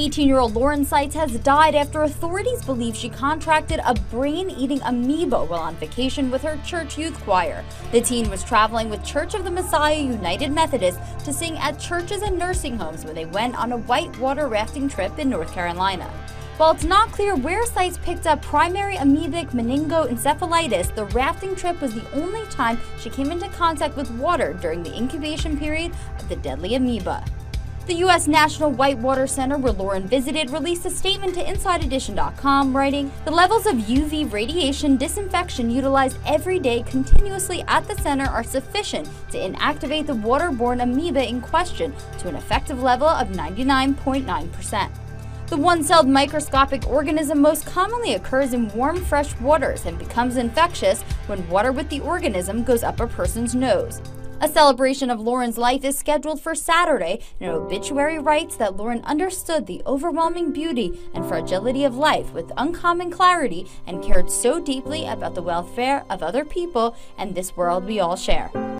18-year-old Lauren Seitz has died after authorities believe she contracted a brain-eating amoeba while on vacation with her church youth choir. The teen was traveling with Church of the Messiah United Methodist to sing at churches and nursing homes when they went on a whitewater rafting trip in North Carolina. While it's not clear where Seitz picked up primary amoebic meningoencephalitis, the rafting trip was the only time she came into contact with water during the incubation period of the deadly amoeba. The U.S. National Whitewater Center, where Lauren visited, released a statement to InsideEdition.com, writing, "The levels of UV radiation disinfection utilized every day continuously at the center are sufficient to inactivate the waterborne amoeba in question to an effective level of 99.9%. The one-celled microscopic organism most commonly occurs in warm, fresh waters and becomes infectious when water with the organism goes up a person's nose." A celebration of Lauren's life is scheduled for Saturday, and an obituary writes that Lauren understood the overwhelming beauty and fragility of life with uncommon clarity and cared so deeply about the welfare of other people and this world we all share.